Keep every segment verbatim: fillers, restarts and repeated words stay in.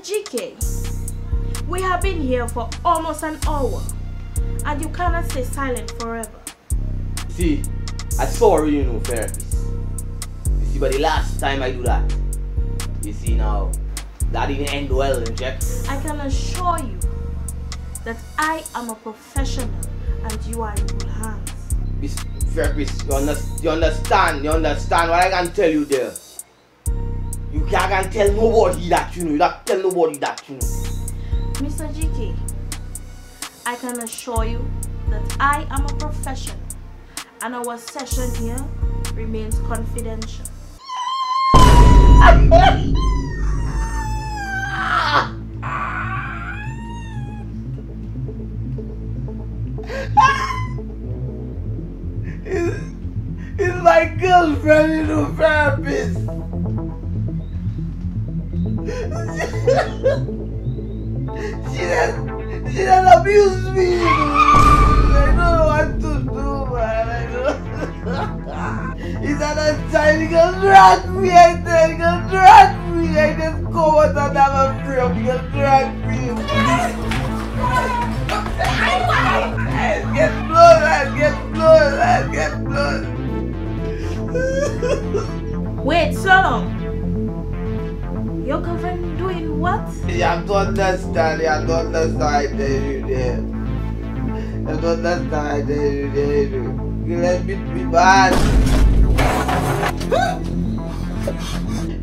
Mister G K, we have been here for almost an hour, and you cannot stay silent forever. See, I saw already, you know, therapist. You see, but the last time I do that, you see now, that didn't end well, Jack. I can assure you that I am a professional, and you are in good hands. Miss therapist, you, under you understand, you understand what I can tell you there. You can't tell nobody that, you know. You can't tell nobody that, you know. Mister G K, I can assure you that I am a professional and our session here remains confidential. it's, it's my girlfriend, you know, therapist. she didn't, she didn't abuse me. I don't know what to do, man. I don't know. It's another time. You can drag me. I tell you, can drag me. I just go out and have a free up. You can drag me. I get blown. I get blown. I get blown. Wait, so long. Your girlfriend doing what? You have to understand, you have to understand I tell you there. You have to understand I tell you there. You let me be bad.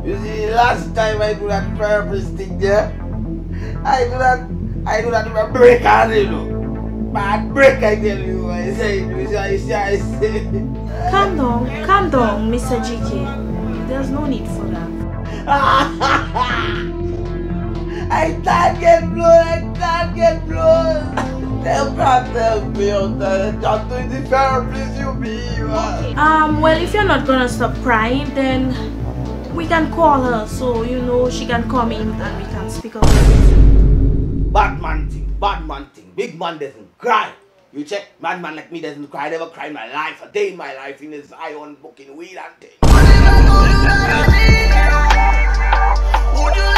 You see, the last time I do that therapist thing there, I do that, I do that with a break on you know. Bad break, I tell you. I say, you see, I say, I say. Calm down, calm down, Mister G K. There's no need for that. I can't get blown, I can't get blown. Tell Brad, tell me, just do the therapist you be. Um, well, if you're not gonna stop crying, then we can call her so you know she can come in and we can speak up. Bad man thing, bad man thing. Big man doesn't cry. You check, bad man like me doesn't cry. I never cried in my life, a day in my life in this iron fucking weed and thing. Would you